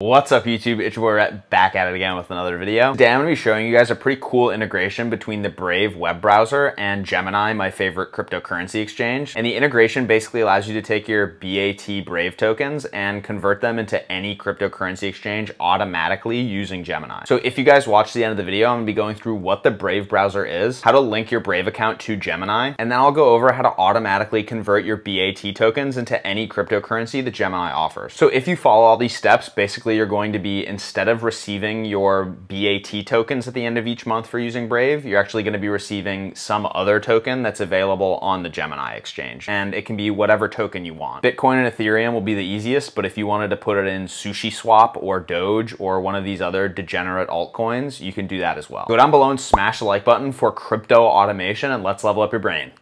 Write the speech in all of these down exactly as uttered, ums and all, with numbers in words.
What's up YouTube, it's your boy Rhett back at it again with another video. Today I'm going to be showing you guys a pretty cool integration between the Brave web browser and Gemini, my favorite cryptocurrency exchange. And the integration basically allows you to take your B A T Brave tokens and convert them into any cryptocurrency exchange automatically using Gemini. So if you guys watch the end of the video, I'm going to be going through what the Brave browser is, how to link your Brave account to Gemini, and then I'll go over how to automatically convert your B A T tokens into any cryptocurrency that Gemini offers. So if you follow all these steps, basically you're going to be, instead of receiving your B A T tokens at the end of each month for using Brave, you're actually going to be receiving some other token that's available on the Gemini exchange. And it can be whatever token you want. Bitcoin and Ethereum will be the easiest, but if you wanted to put it in SushiSwap or Doge or one of these other degenerate altcoins, you can do that as well. Go down below and smash the like button for crypto automation and let's level up your brain.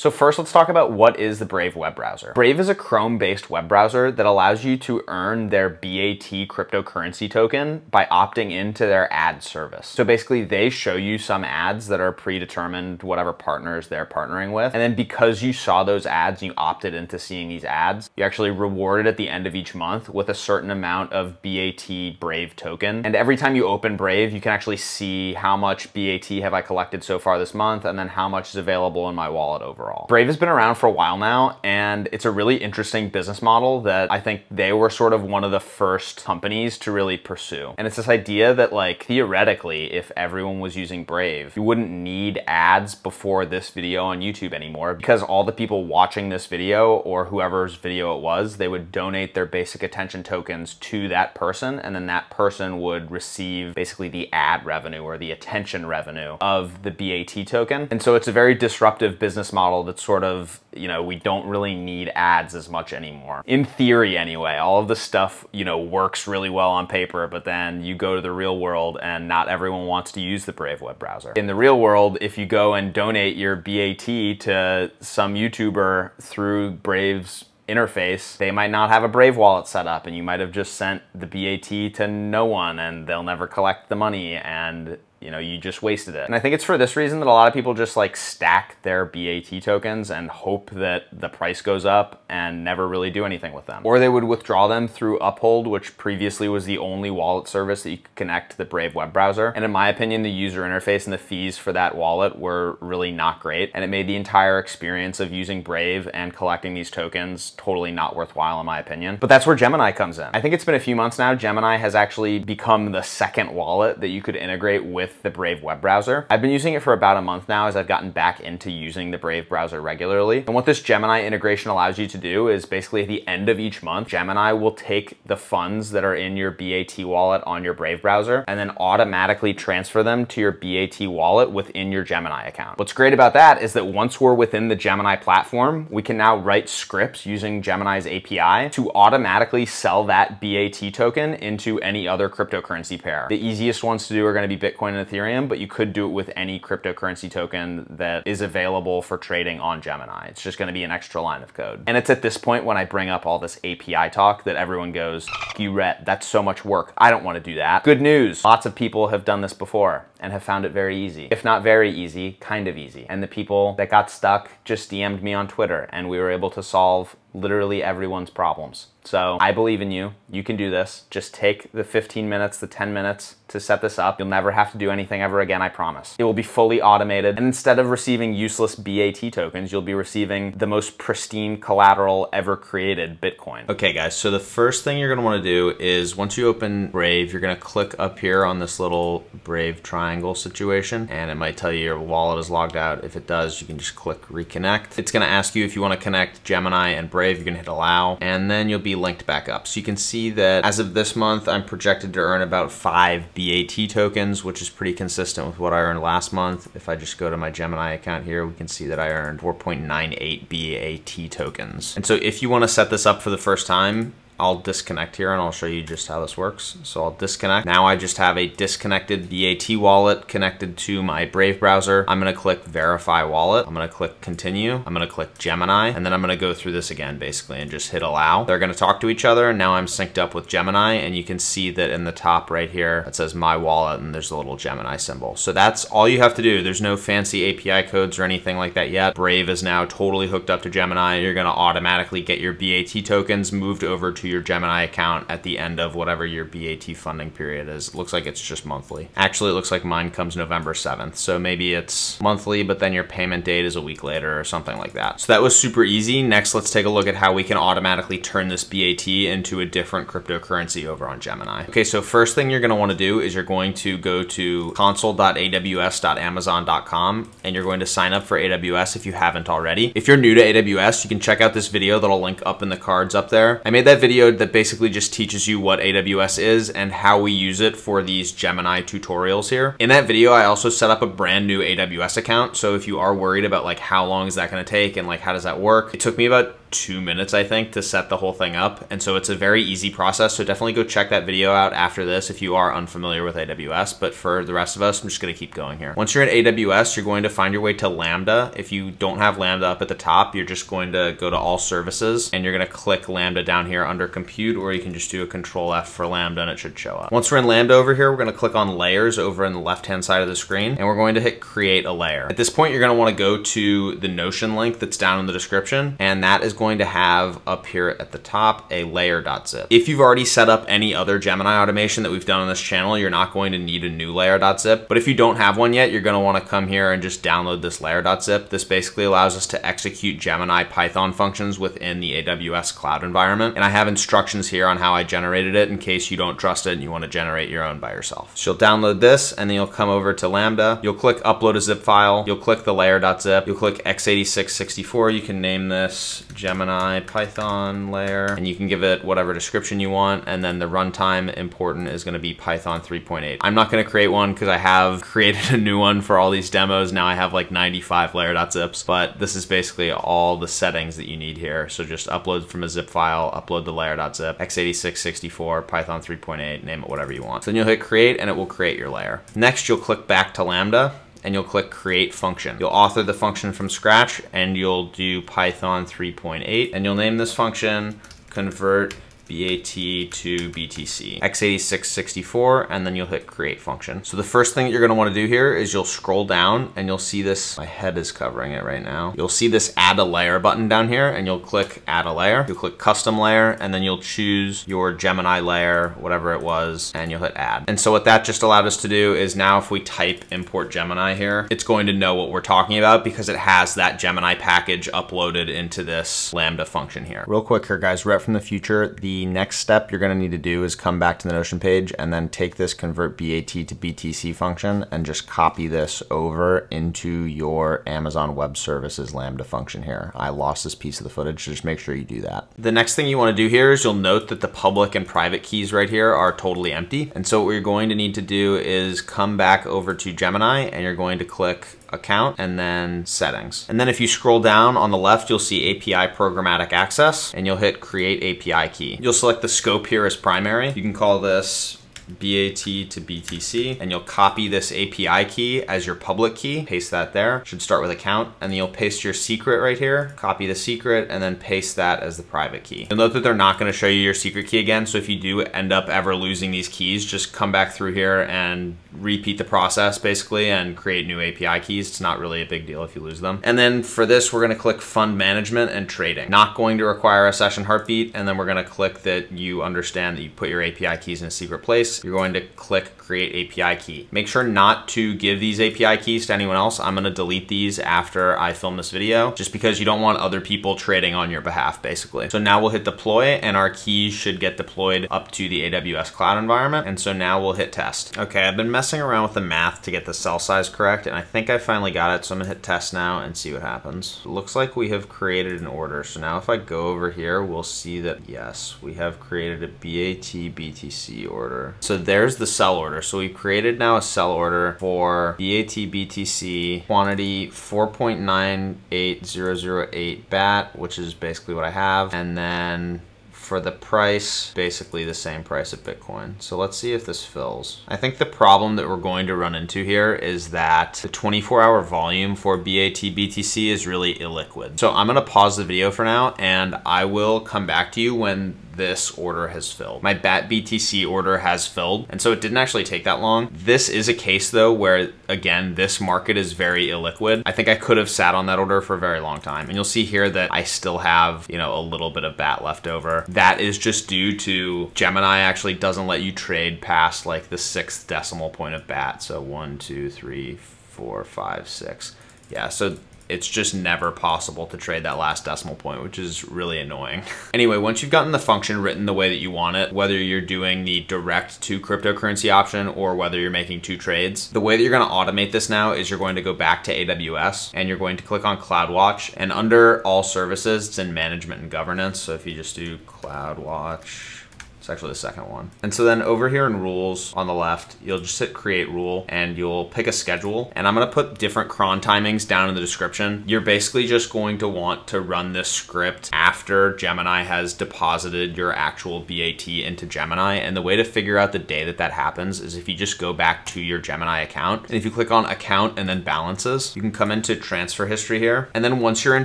So first, let's talk about what is the Brave web browser. Brave is a Chrome-based web browser that allows you to earn their B A T cryptocurrency token by opting into their ad service. So basically, they show you some ads that are predetermined, whatever partners they're partnering with. And then because you saw those ads and you opted into seeing these ads, you actually rewarded at the end of each month with a certain amount of B A T Brave token. And every time you open Brave, you can actually see how much B A T have I collected so far this month, and then how much is available in my wallet overall. Brave has been around for a while now, and it's a really interesting business model that I think they were sort of one of the first companies to really pursue. And it's this idea that, like, theoretically, if everyone was using Brave, you wouldn't need ads before this video on YouTube anymore, because all the people watching this video or whoever's video it was, they would donate their basic attention tokens to that person, and then that person would receive basically the ad revenue or the attention revenue of the B A T token. And so it's a very disruptive business model that's sort of, you know, we don't really need ads as much anymore. In theory anyway, all of this stuff, you know, works really well on paper, but then you go to the real world and not everyone wants to use the Brave web browser. In the real world, if you go and donate your B A T to some YouTuber through Brave's interface, they might not have a Brave wallet set up, and you might have just sent the B A T to no one and they'll never collect the money, and you know, you just wasted it. And I think it's for this reason that a lot of people just like stack their B A T tokens and hope that the price goes up and never really do anything with them. Or they would withdraw them through Uphold, which previously was the only wallet service that you could connect to the Brave web browser. And in my opinion, the user interface and the fees for that wallet were really not great. And it made the entire experience of using Brave and collecting these tokens totally not worthwhile in my opinion. But that's where Gemini comes in. I think it's been a few months now. Gemini has actually become the second wallet that you could integrate with the Brave web browser. I've been using it for about a month now as I've gotten back into using the Brave browser regularly. And what this Gemini integration allows you to do is basically at the end of each month, Gemini will take the funds that are in your B A T wallet on your Brave browser and then automatically transfer them to your B A T wallet within your Gemini account. What's great about that is that once we're within the Gemini platform, we can now write scripts using Gemini's A P I to automatically sell that B A T token into any other cryptocurrency pair. The easiest ones to do are going to be Bitcoin and Ethereum, but you could do it with any cryptocurrency token that is available for trading on Gemini. It's just going to be an extra line of code. And it's at this point when I bring up all this A P I talk that everyone goes, you Rhett, that's so much work. I don't want to do that. Good news. Lots of people have done this before and have found it very easy. If not very easy, kind of easy. And the people that got stuck just D M'd me on Twitter, and we were able to solve literally everyone's problems. So I believe in you. You can do this. Just take the fifteen minutes, the ten minutes to set this up. You'll never have to do anything ever again, I promise. It will be fully automated. And instead of receiving useless B A T tokens, you'll be receiving the most pristine collateral ever created, Bitcoin. Okay guys, so the first thing you're gonna wanna do is once you open Brave, you're gonna click up here on this little Brave triangle situation, and it might tell you your wallet is logged out. If it does, you can just click reconnect. It's gonna ask you if you wanna connect Gemini and Brave, you're gonna hit allow, and then you'll be linked back up. So you can see that as of this month, I'm projected to earn about five B A T tokens, which is pretty consistent with what I earned last month. If I just go to my Gemini account here, we can see that I earned four point nine eight B A T tokens. And so if you want to set this up for the first time, I'll disconnect here and I'll show you just how this works. So I'll disconnect. Now I just have a disconnected B A T wallet connected to my Brave browser. I'm gonna click verify wallet. I'm gonna click continue. I'm gonna click Gemini, and then I'm gonna go through this again basically and just hit allow. They're gonna talk to each other. Now I'm synced up with Gemini, and you can see that in the top right here, it says my wallet and there's a little Gemini symbol. So that's all you have to do. There's no fancy A P I codes or anything like that yet. Brave is now totally hooked up to Gemini. You're gonna automatically get your B A T tokens moved over to to your Gemini account at the end of whatever your B A T funding period is. It looks like it's just monthly. Actually, it looks like mine comes November seventh. So maybe it's monthly, but then your payment date is a week later or something like that. So that was super easy. Next, let's take a look at how we can automatically turn this B A T into a different cryptocurrency over on Gemini. Okay, so first thing you're gonna wanna do is you're going to go to console dot A W S dot amazon dot com and you're going to sign up for A W S if you haven't already. If you're new to A W S, you can check out this video that'll link up in the cards up there. I made that video that basically just teaches you what A W S is and how we use it for these Gemini tutorials here. In that video, I also set up a brand new A W S account. So if you are worried about like how long is that gonna take and like how does that work, it took me about two minutes, I think, to set the whole thing up. And so it's a very easy process. So definitely go check that video out after this if you are unfamiliar with A W S. But for the rest of us, I'm just gonna keep going here. Once you're in A W S, you're going to find your way to Lambda. If you don't have Lambda up at the top, you're just going to go to all services and you're gonna click Lambda down here under compute, or you can just do a control F for Lambda and it should show up. Once we're in Lambda over here, we're gonna click on layers over in the left-hand side of the screen and we're going to hit create a layer. At this point, you're gonna wanna go to the Notion link that's down in the description, and that is going going to have up here at the top a layer.zip. If you've already set up any other Gemini automation that we've done on this channel, you're not going to need a new layer.zip. But if you don't have one yet, you're going to want to come here and just download this layer.zip. This basically allows us to execute Gemini Python functions within the A W S cloud environment. And I have instructions here on how I generated it in case you don't trust it and you want to generate your own by yourself. So you'll download this and then you'll come over to Lambda. You'll click upload a zip file. You'll click the layer.zip. You'll click x eighty-six sixty-four. You can name this Gemini Gemini Python layer, and you can give it whatever description you want. And then the runtime important is gonna be Python three point eight. I'm not gonna create one because I have created a new one for all these demos. Now I have like ninety-five layer.zips, but this is basically all the settings that you need here. So just upload from a zip file, upload the layer.zip, x eighty-six sixty-four, Python three point eight, name it whatever you want. So then you'll hit create and it will create your layer. Next, you'll click back to Lambda and you'll click create function. You'll author the function from scratch and you'll do Python three point eight and you'll name this function convert B A T to B T C, x eighty-six sixty-four, and then you'll hit create function. So the first thing that you're gonna wanna do here is you'll scroll down and you'll see this, my head is covering it right now. You'll see this add a layer button down here and you'll click add a layer. You'll click custom layer and then you'll choose your Gemini layer, whatever it was, and you'll hit add. And so what that just allowed us to do is now if we type import Gemini here, it's going to know what we're talking about because it has that Gemini package uploaded into this Lambda function here. Real quick here guys, Rhett from the future, the The next step you're gonna need to do is come back to the Notion page and then take this convert B A T to B T C function and just copy this over into your Amazon Web Services Lambda function here. I lost this piece of the footage, so just make sure you do that. The next thing you wanna do here is you'll note that the public and private keys right here are totally empty. And so what you're going to need to do is come back over to Gemini and you're going to click account and then settings. And then if you scroll down on the left, you'll see A P I programmatic access and you'll hit create A P I key. You'll select the scope here as primary. You can call this B A T to B T C, and you'll copy this A P I key as your public key, paste that there, should start with account, and then you'll paste your secret right here, copy the secret, and then paste that as the private key. You'll note that they're not gonna show you your secret key again, so if you do end up ever losing these keys, just come back through here and repeat the process basically and create new A P I keys. It's not really a big deal if you lose them. And then for this, we're gonna click fund management and trading. Not going to require a session heartbeat, and then we're gonna click that you understand that you put your A P I keys in a secret place. You're going to click create A P I key. Make sure not to give these A P I keys to anyone else. I'm gonna delete these after I film this video, just because you don't want other people trading on your behalf, basically. So now we'll hit deploy and our keys should get deployed up to the A W S cloud environment. And so now we'll hit test. Okay, I've been messing around with the math to get the cell size correct, and I think I finally got it. So I'm gonna hit test now and see what happens. It looks like we have created an order. So now if I go over here, we'll see that yes, we have created a B A T B T C order. So there's the sell order. So we've created now a sell order for B A T B T C quantity four point nine eight zero zero eight B A T, which is basically what I have. And then for the price, basically the same price of Bitcoin. So let's see if this fills. I think the problem that we're going to run into here is that the twenty-four hour volume for B A T B T C is really illiquid. So I'm gonna pause the video for now and I will come back to you when this order has filled. My B A T B T C order has filled, and so it didn't actually take that long. This is a case though where, again, this market is very illiquid. I think I could have sat on that order for a very long time, and you'll see here that I still have, you know, a little bit of B A T left over. That is just due to Gemini actually doesn't let you trade past like the sixth decimal point of B A T. So one, two, three, four, five, six. Yeah, so it's just never possible to trade that last decimal point, which is really annoying. Anyway, once you've gotten the function written the way that you want it, whether you're doing the direct to cryptocurrency option or whether you're making two trades, the way that you're gonna automate this now is you're going to go back to A W S and you're going to click on CloudWatch, and under all services, it's in management and governance. So if you just do CloudWatch, it's actually the second one. And so then over here in rules on the left, you'll just hit create rule and you'll pick a schedule. And I'm gonna put different cron timings down in the description. You're basically just going to want to run this script after Gemini has deposited your actual B A T into Gemini. And the way to figure out the day that that happens is if you just go back to your Gemini account. And if you click on account and then balances, you can come into transfer history here. And then once you're in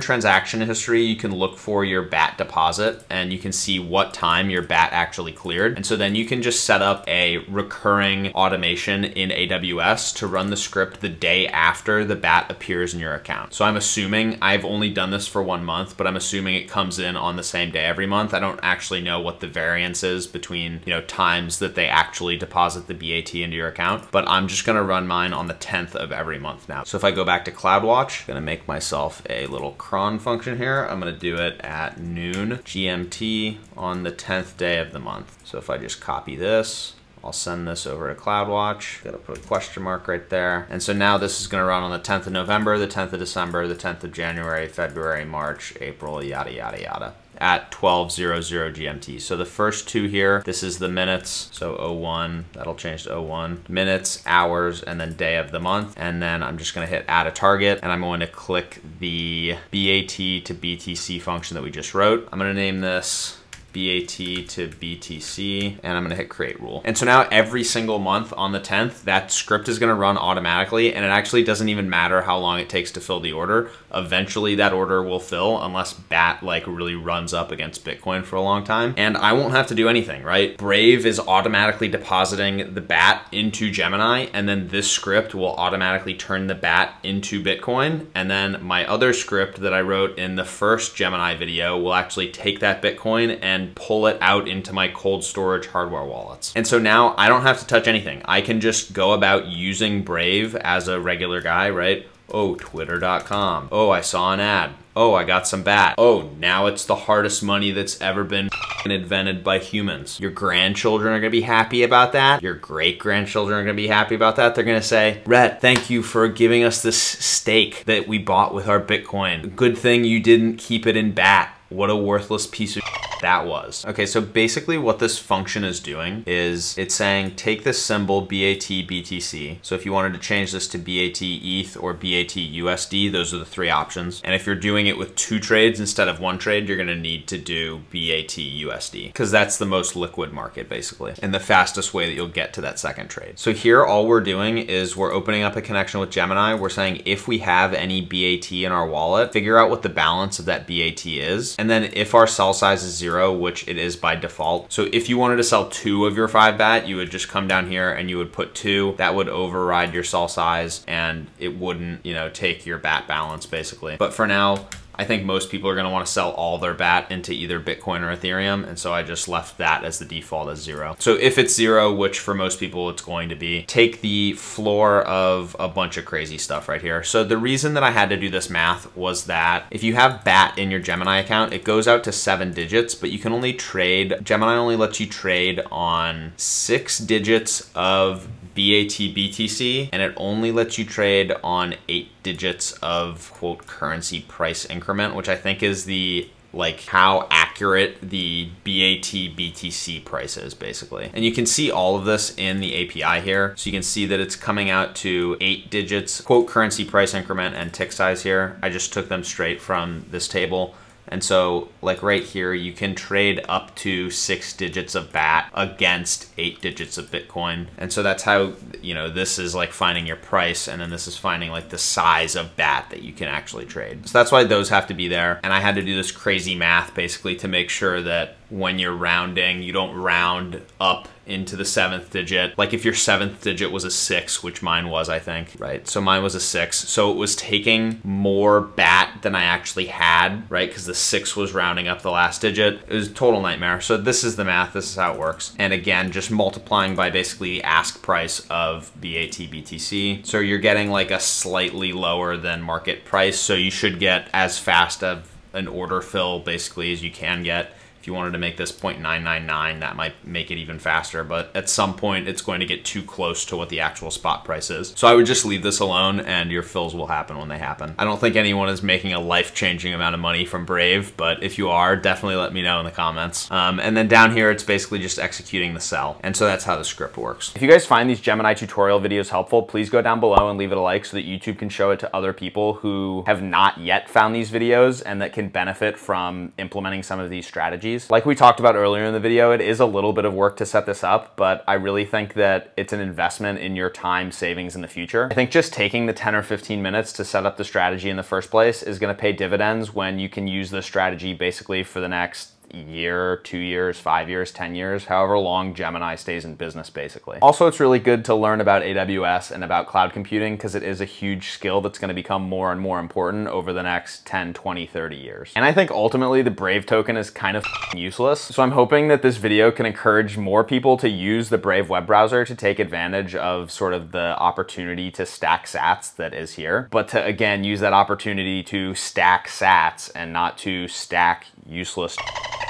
transaction history, you can look for your B A T deposit and you can see what time your B A T actually cleared. And so then you can just set up a recurring automation in A W S to run the script the day after the B A T appears in your account. So I'm assuming, I've only done this for one month, but I'm assuming it comes in on the same day every month. I don't actually know what the variance is between, you know, times that they actually deposit the B A T into your account, but I'm just gonna run mine on the tenth of every month now. So if I go back to CloudWatch, I'm gonna make myself a little cron function here. I'm gonna do it at noon G M T on the tenth day of the month. So if I just copy this, I'll send this over to CloudWatch. Gotta put a question mark right there. And so now this is gonna run on the tenth of November, the tenth of December, the tenth of January, February, March, April, yada, yada, yada, at twelve hundred G M T. So the first two here, this is the minutes. So oh one, that'll change to oh one. Minutes, hours, and then day of the month. And then I'm just gonna hit add a target, and I'm going to click the B A T to B T C function that we just wrote. I'm gonna name this B A T to B T C, and I'm gonna hit create rule. And so now every single month on the tenth, that script is gonna run automatically, and it actually doesn't even matter how long it takes to fill the order. Eventually that order will fill unless B A T like really runs up against Bitcoin for a long time. And I won't have to do anything, right? Brave is automatically depositing the B A T into Gemini, and then this script will automatically turn the B A T into Bitcoin. And then my other script that I wrote in the first Gemini video will actually take that Bitcoin and and pull it out into my cold storage hardware wallets. And so now I don't have to touch anything. I can just go about using Brave as a regular guy, right? Oh, twitter dot com. Oh, I saw an ad. Oh, I got some B A T. Oh, now it's the hardest money that's ever been invented by humans. Your grandchildren are gonna be happy about that. Your great-grandchildren are gonna be happy about that. They're gonna say, Rhett, thank you for giving us this steak that we bought with our Bitcoin. Good thing you didn't keep it in B A T. What a worthless piece of that was. Okay, so basically what this function is doing is it's saying, take this symbol B A T B T C. So if you wanted to change this to B A T E T H or B A T U S D, those are the three options. And if you're doing it with two trades instead of one trade, you're gonna need to do B A T U S D because that's the most liquid market basically, and the fastest way that you'll get to that second trade. So here, all we're doing is we're opening up a connection with Gemini. We're saying if we have any B A T in our wallet, figure out what the balance of that B A T is. And then if our sell size is zero, which it is by default. So if you wanted to sell two of your five B A T, you would just come down here and you would put two. That would override your sell size and it wouldn't, you know, take your B A T balance basically. But for now, I think most people are gonna wanna sell all their B A T into either Bitcoin or Ethereum, and so I just left that as the default as zero. So if it's zero, which for most people it's going to be, take the floor of a bunch of crazy stuff right here. So the reason that I had to do this math was that if you have B A T in your Gemini account, it goes out to seven digits, but you can only trade, Gemini only lets you trade on six digits of B A T B T C, and it only lets you trade on eight digits of quote currency price increment, which I think is the like how accurate the B A T B T C price is basically. And you can see all of this in the A P I here. So you can see that it's coming out to eight digits, quote currency price increment and tick size here. I just took them straight from this table. And so like right here, you can trade up to six digits of B A T against eight digits of Bitcoin. And so that's how, you know, this is like finding your price, and then this is finding like the size of B A T that you can actually trade. So that's why those have to be there. And I had to do this crazy math basically to make sure that when you're rounding, you don't round up into the seventh digit. Like if your seventh digit was a six, which mine was, I think, right? So mine was a six. So it was taking more B A T than I actually had, right? Because the six was rounding up the last digit. It was a total nightmare. So this is the math, this is how it works. And again, just multiplying by basically the ask price of B A T B T C. So you're getting like a slightly lower than market price. So you should get as fast of an order fill basically as you can get. If you wanted to make this zero point nine nine nine, that might make it even faster, but at some point it's going to get too close to what the actual spot price is. So I would just leave this alone and your fills will happen when they happen. I don't think anyone is making a life-changing amount of money from Brave, but if you are, definitely let me know in the comments. Um, and then down here, it's basically just executing the sell. And so that's how the script works. If you guys find these Gemini tutorial videos helpful, please go down below and leave it a like so that YouTube can show it to other people who have not yet found these videos and that can benefit from implementing some of these strategies. Like we talked about earlier in the video, it is a little bit of work to set this up, but I really think that it's an investment in your time savings in the future. I think just taking the ten or fifteen minutes to set up the strategy in the first place is going to pay dividends when you can use this strategy basically for the next year, two years, five years, ten years, however long Gemini stays in business basically. Also, it's really good to learn about A W S and about cloud computing because it is a huge skill that's gonna become more and more important over the next ten, twenty, thirty years. And I think ultimately the Brave token is kind of useless. So I'm hoping that this video can encourage more people to use the Brave web browser to take advantage of sort of the opportunity to stack sats that is here, but to again, use that opportunity to stack sats and not to stack useless,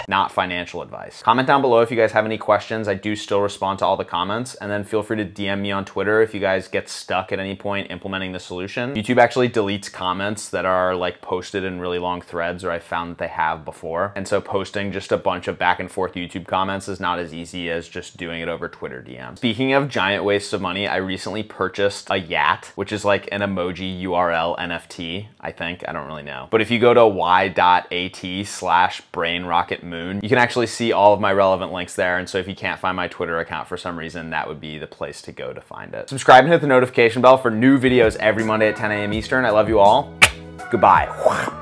not financial advice. Comment down below if you guys have any questions. I do still respond to all the comments, and then feel free to D M me on Twitter if you guys get stuck at any point implementing the solution. YouTube actually deletes comments that are like posted in really long threads, or I found that they have before. And so posting just a bunch of back and forth YouTube comments is not as easy as just doing it over Twitter D M. Speaking of giant wastes of money, I recently purchased a Y A T, which is like an emoji U R L N F T, I think, I don't really know. But if you go to y.at slash brain rocket moon, you can actually see all of my relevant links there. And so if you can't find my Twitter account for some reason, that would be the place to go to find it. Subscribe and hit the notification bell for new videos every Monday at ten A M Eastern. I love you all. Goodbye.